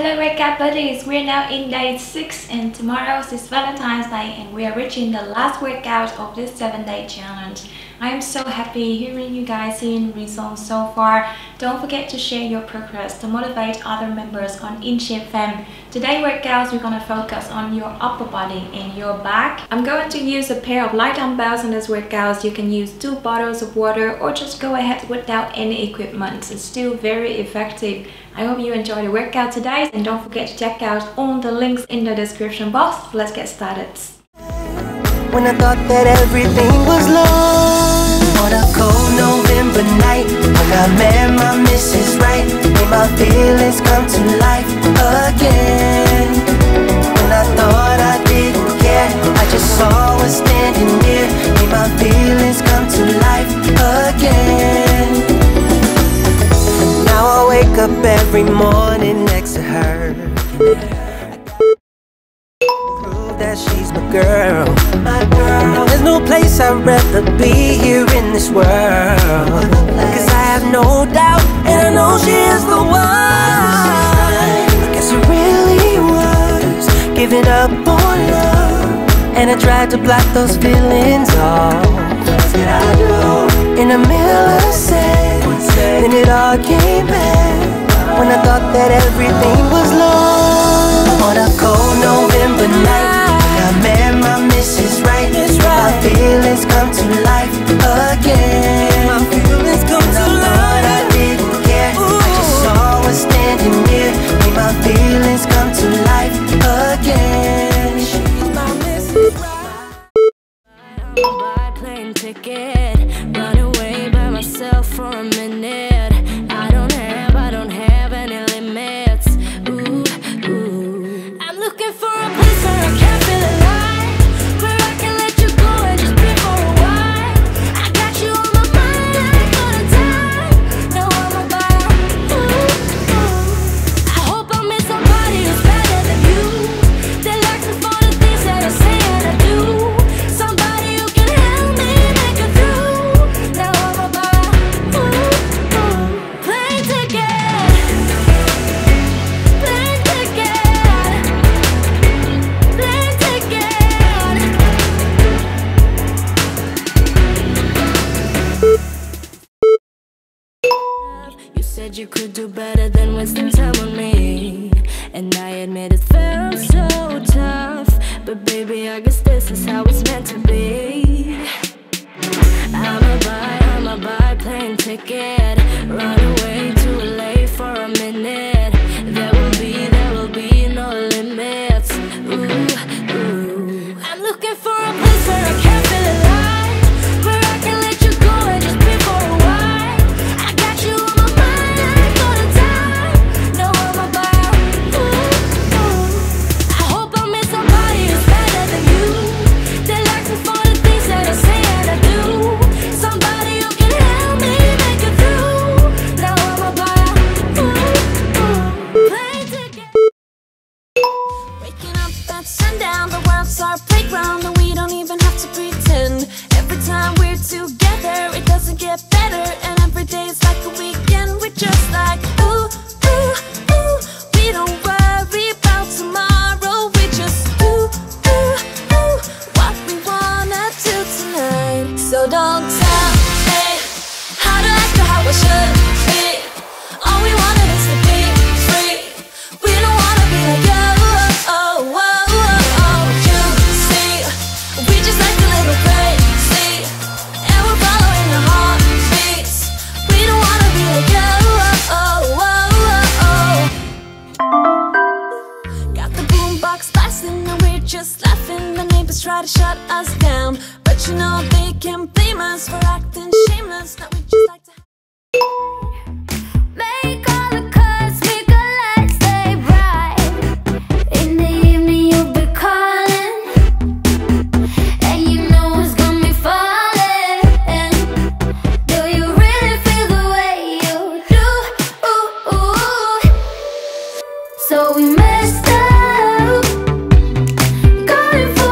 Hello wake up buddies, we're now in day 6 and tomorrow is Valentine's Day and we are reaching the last workout of this 7-day challenge. I am so happy hearing you guys seeing results so far. Don't forget to share your progress to motivate other members on Inshapefam. Today workouts we're gonna focus on your upper body and your back. I'm going to use a pair of light dumbbells in this workout. You can use 2 bottles of water or just go ahead without any equipment. It's still very effective. I hope you enjoy the workout today and don't forget to check out all the links in the description box. Let's get started. When I thought that everything was lost on a cold November night, when I met my Mrs. Right, made my feelings come to life again. When I thought I didn't care, I just saw her standing near, made my feelings come to life again. Now I wake up every morning next to her. She's my girl, my girl. There's no place I'd rather be here in this world, cause I have no doubt, and I know she is the one. I guess it really was giving up on love, and I tried to block those feelings off. What did I do? In a millisecond, and it all came back. When I thought that everything was lost on a cold November night, I met my Mrs. Right, my feelings come to life again. My feelings come to life. I didn't care. Ooh. I just saw her standing near, made my feelings come to life again. She's my Mrs. Right. My plane ticket, run away by myself for a minute. I don't have any limits. Ooh, ooh. I'm looking for a place where I can feel alive. Said you could do better than wasting time on me, and I admit it felt so tough, but baby I guess this is how it's meant to be. I'm a buy plane ticket, run away too late for a minute. There will be no limits. Ooh, ooh. I'm looking for a place where I can feel alive. Try to shut us down, but you know they can blame us for acting shameless. That we just like to make all the cuts, make our lives stay bright. In the evening you'll be calling, and you know it's gonna be falling. Do you really feel the way you do? Ooh, ooh. So we messed up. Everything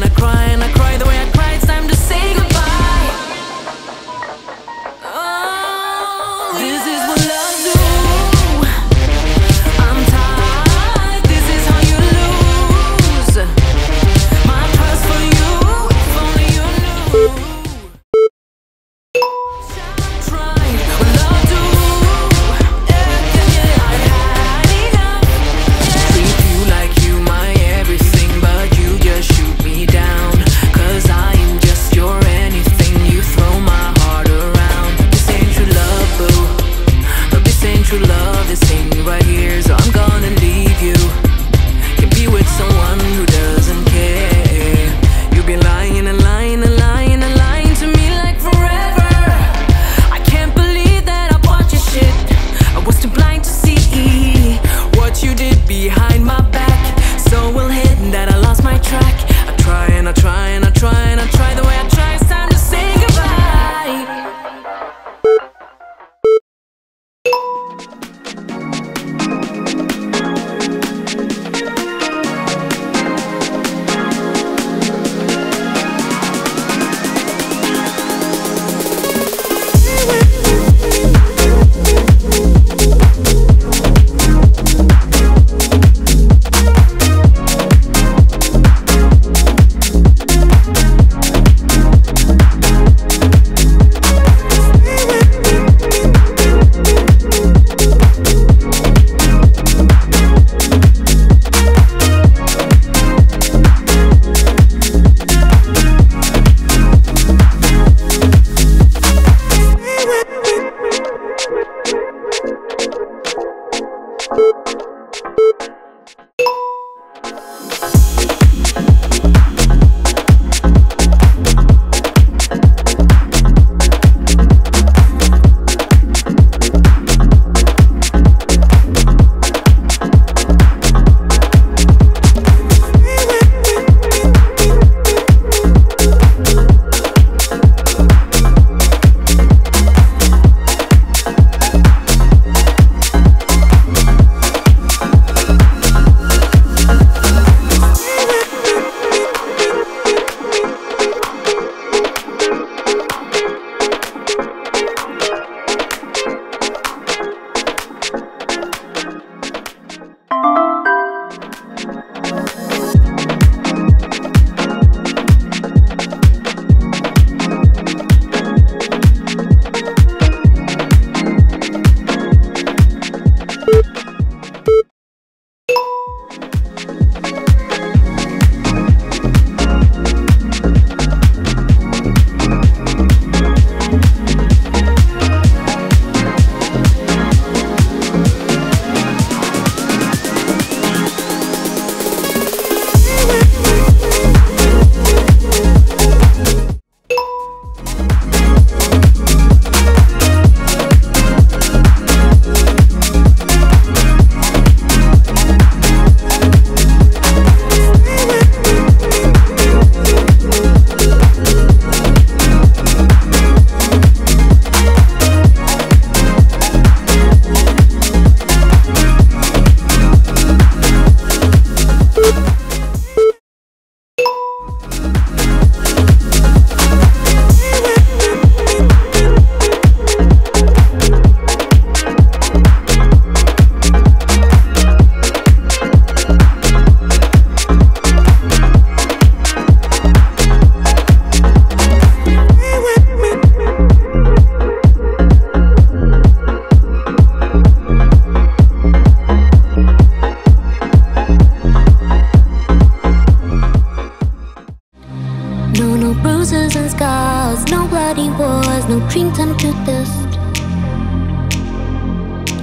and I cry and I cry the way I cry. It's time to say goodbye. Oh, this is what love do. I'm tired, this is how you lose. My past for you, if only you knew. Try what love do. I had enough. Treat you like you my everything, but you just shoot me down. Cause I'm just your anything, you throw my heart around. This ain't true love, boo. But this ain't true love, this ain't you right here. So I'm gonna leave you. Can be with someone who doesn't care. You've been lying and lying and lying and lying to me like forever. I can't believe that I bought your shit. I was too blind to see what you did behind my back. So well hidden that I lost my track. I try and I try and I try and I try the way I try. It's time to say goodbye.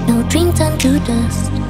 No dream turned to dust.